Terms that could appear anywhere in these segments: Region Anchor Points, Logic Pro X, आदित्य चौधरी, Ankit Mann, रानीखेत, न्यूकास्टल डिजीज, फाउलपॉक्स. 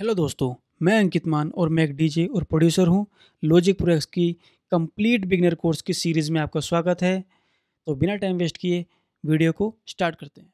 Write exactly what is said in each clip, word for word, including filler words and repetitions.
Hello दोस्तों, मैं अंकित मान और मैं एक डीजे और प्रोड्यूसर हूं। लॉजिक प्रो एक्स की कंप्लीट बिगिनर कोर्स की सीरीज़ में आपका स्वागत है। तो बिना टाइम वेस्ट किए वीडियो को स्टार्ट करते हैं।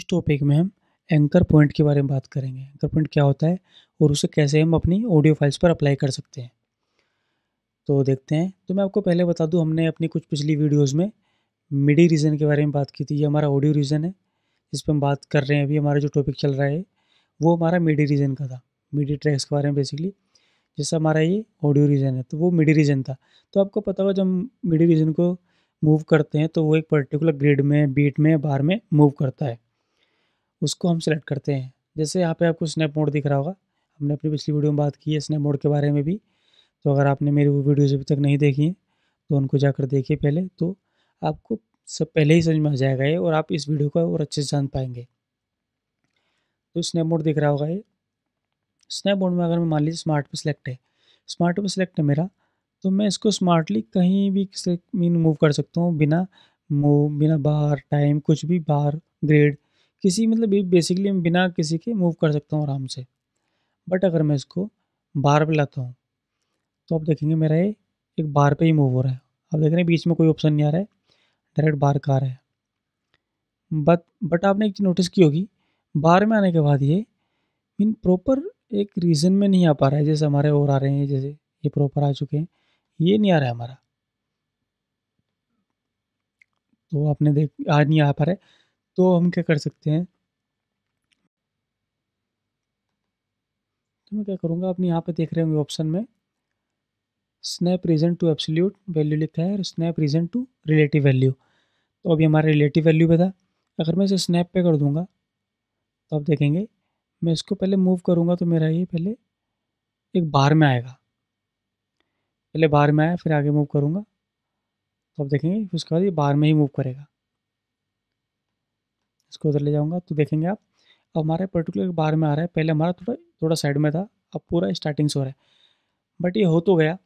इस टॉपिक में हम एंकर पॉइंट के बारे में बात करेंगे। एंकर पॉइंट क्या होता है और उसे कैसे हम अपनी ऑडियो फाइल्स पर अप्लाई कर सकते हैं, तो देखते हैं। तो मैं आपको पहले बता दूं, हमने अपनी कुछ पिछली वीडियोस में मिडी रीजन के बारे में बात की थी। ये हमारा ऑडियो रीजन है जिस पर हम बात कर रहे हैं। अभी हमारा जो टॉपिक चल रहा है वो हमारा मिडी रीजन का था, मिडी ट्रैक्स के बारे में बेसिकली। जैसा हमारा ये ऑडियो रीजन है तो वो मिडी रीजन था। तो आपको पता होगा जब हम मिडी रीजन को मूव करते हैं तो वो एक पर्टिकुलर ग्रेड में, बीट में, बार में मूव करता है, उसको हम सेलेक्ट करते हैं। जैसे यहाँ पे आपको स्नैप मोड दिख रहा होगा, हमने अपनी पिछली वीडियो में बात की है स्नैप मोड के बारे में भी। तो अगर आपने मेरी वो वीडियोज़ अभी तक नहीं देखी है तो उनको जाकर देखिए पहले, तो आपको सब पहले ही समझ में आ जाएगा ये, और आप इस वीडियो को और अच्छे से जान पाएंगे। तो स्नैप मोड दिख रहा होगा ये। स्नैप मोड में अगर मैं मान लीजिए स्मार्ट पे सिलेक्ट है, स्मार्ट पे सिलेक्ट है मेरा, तो मैं इसको स्मार्टली कहीं भी किसी मीन मूव कर सकता हूँ, बिना मूव, बिना बार, टाइम, कुछ भी, बार, ग्रेड, किसी मतलब बेसिकली मैं बिना किसी के मूव कर सकता हूँ आराम से। बट अगर मैं इसको बार पे लाता हूँ तो आप देखेंगे मेरा ये एक बार पे ही मूव हो रहा है। आप देख रहे हैं बीच में कोई ऑप्शन नहीं आ रहा है, डायरेक्ट बार का आ रहा है। बट बट आपने एक चीज़ नोटिस की होगी, बार में आने के बाद ये इन प्रॉपर एक रीज़न में नहीं आ पा रहा है। जैसे हमारे और आ रहे हैं, जैसे ये प्रॉपर आ चुके हैं, ये नहीं आ रहा है हमारा, तो आपने देख आज नहीं आ पा रहा है। तो हम क्या कर सकते हैं, तो मैं क्या करूँगा, अपने यहाँ पे देख रहे होंगे ऑप्शन में snap region to absolute value लिखा है और snap region to relative value. तो अभी हमारा रिलेटिव वैल्यू पे था। अगर मैं इसे स्नैप पे कर दूँगा तो आप देखेंगे मैं इसको पहले मूव करूँगा तो मेरा ये पहले एक बार में आएगा, पहले बार में आया, फिर आगे मूव करूँगा तो आप देखेंगे उसके बाद ये बार में ही मूव करेगा। इसको उधर ले जाऊंगा तो देखेंगे आप अब हमारे पर्टिकुलर बार में आ रहा है। पहले हमारा थोड़ा थोड़ा साइड में था, अब पूरा स्टार्टिंग से हो रहा है। बट ये हो तो गया,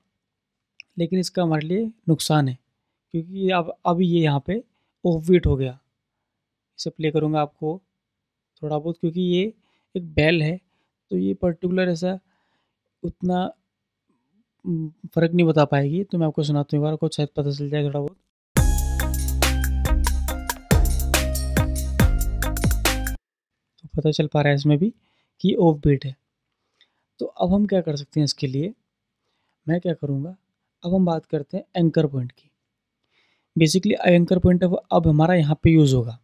लेकिन इसका हमारे लिए नुकसान है क्योंकि अब अब ये यहाँ पे ऑफबीट हो गया। इसे प्ले करूँगा आपको थोड़ा बहुत, क्योंकि ये एक बेल है तो ये पर्टिकुलर ऐसा उतना फ़र्क नहीं बता पाएगी। तो मैं आपको सुनाता हूँ एक बार, कुछ शायद पता चल जाए थोड़ा बहुत। पता चल पा रहा है इसमें भी कि ऑफ बीट है। तो अब हम क्या कर सकते हैं इसके लिए, मैं क्या करूँगा, अब हम बात करते हैं एंकर पॉइंट की। बेसिकली एंकर पॉइंट अब हमारा यहाँ पे यूज़ होगा।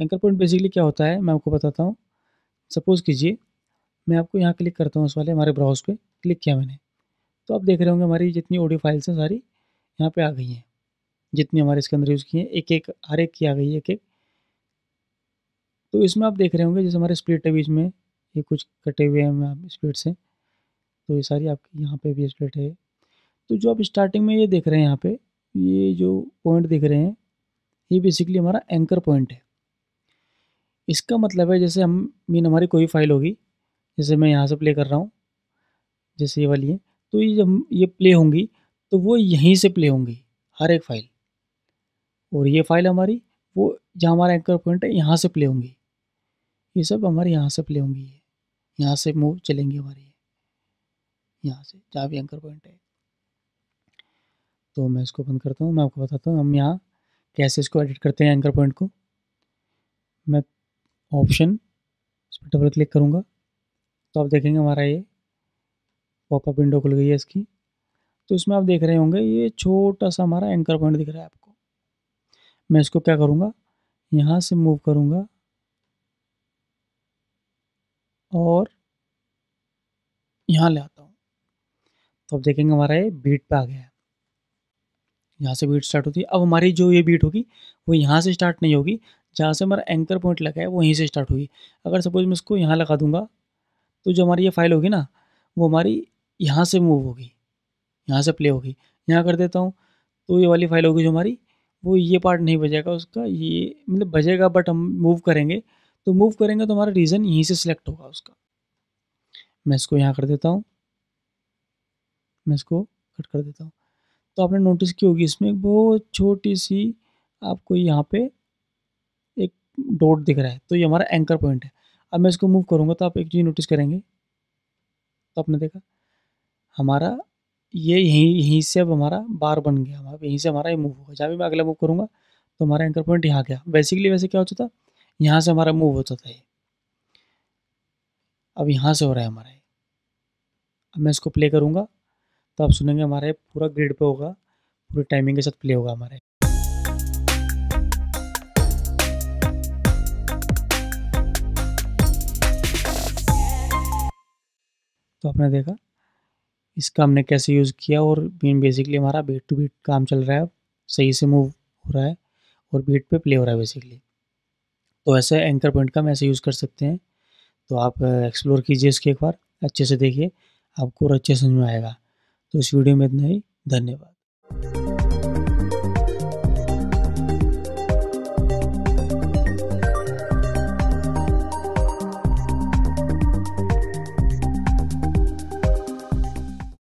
एंकर पॉइंट बेसिकली क्या होता है मैं आपको बताता हूँ। सपोज़ कीजिए मैं आपको यहाँ क्लिक करता हूँ, उस वाले हमारे ब्राउज पे क्लिक किया मैंने, तो आप देख रहे होंगे हमारी जितनी ऑडियो फाइल्स हैं सारी यहाँ पर आ गई हैं, जितनी हमारे इसके अंदर यूज़ की हैं, एक एक हर एक की आ गई है, एक एक। तो इसमें आप देख रहे होंगे जैसे हमारे स्प्लिट है, बीच में ये कुछ कटे हुए हैं स्प्लिट से, तो ये सारी आपकी यहाँ पे भी स्प्लिट है। तो जो आप स्टार्टिंग में ये देख रहे हैं यहाँ पे, ये जो पॉइंट दिख रहे हैं ये बेसिकली हमारा एंकर पॉइंट है। इसका मतलब है जैसे हम मीन हमारी कोई फाइल होगी, जैसे मैं यहाँ से प्ले कर रहा हूँ, जैसे ये वाली है, तो ये जब ये प्ले होंगी तो वो यहीं से प्ले होंगी हर एक फाइल, और ये फाइल हमारी वो जहाँ हमारा एंकर पॉइंट है यहाँ से प्ले होंगी। ये सब हमारे यहाँ से प्ले होंगी, ये यहाँ से मूव चलेंगी हमारी, यहाँ से जहाँ भी एंकर पॉइंट है। तो मैं इसको बंद करता हूँ, मैं आपको बताता हूँ हम यहाँ कैसे इसको एडिट करते हैं एंकर पॉइंट को। मैं ऑप्शन इस पर डबल क्लिक करूँगा तो आप देखेंगे हमारा ये पॉपअप विंडो खुल गई है इसकी। तो इसमें आप देख रहे होंगे ये छोटा सा हमारा एंकर पॉइंट दिख रहा है आपको। मैं इसको क्या करूँगा, यहाँ से मूव करूँगा और यहाँ ले आता हूँ, तो अब देखेंगे हमारा ये बीट पे आ गया है। यहाँ से बीट स्टार्ट होती है। अब हमारी जो ये बीट होगी वो यहाँ से स्टार्ट नहीं होगी, जहाँ से हमारा एंकर पॉइंट लगा है वहीं से स्टार्ट होगी। अगर सपोज मैं इसको यहाँ लगा दूंगा तो जो हमारी ये फाइल होगी ना वो हमारी यहाँ से मूव होगी, यहाँ से प्ले होगी। यहाँ कर देता हूँ तो ये वाली फाइल होगी जो हमारी, वो ये पार्ट नहीं बजेगा उसका, ये मतलब बजेगा बट हम मूव करेंगे तो मूव करेंगे तो हमारा रीजन यहीं से सिलेक्ट होगा उसका। मैं इसको यहाँ कर देता हूँ, मैं इसको कट कर देता हूँ। तो आपने नोटिस की होगी इसमें एक बहुत छोटी सी आपको यहाँ पे एक डॉट दिख रहा है, तो ये हमारा एंकर पॉइंट है। अब मैं इसको मूव करूँगा तो आप एक चीज़ नोटिस करेंगे, तो आपने देखा हमारा ये यहीं यहीं से अब हमारा बार बन गया, हमारा यहीं से हमारा ये मूव होगा। जहाँ भी मैं अगला मूव करूँगा तो हमारा एंकर पॉइंट यहाँ गया। बेसिकली वैसे क्या होता था, यहाँ से हमारा मूव होता था ये, अब यहाँ से हो रहा है हमारा। अब मैं इसको प्ले करूँगा तो आप सुनेंगे हमारा पूरा ग्रिड पे होगा, पूरी टाइमिंग के साथ प्ले होगा हमारे। तो आपने देखा इसका हमने कैसे यूज़ किया, और बेसिकली हमारा बीट टू बीट काम चल रहा है, सही से मूव हो रहा है और बीट पे प्ले हो रहा है बेसिकली। तो ऐसे एंकर पॉइंट का हम ऐसे यूज़ कर सकते हैं। तो आप एक्सप्लोर कीजिए इसके, एक बार अच्छे से देखिए, आपको और अच्छे समझ में आएगा। तो इस वीडियो में इतना ही, धन्यवाद।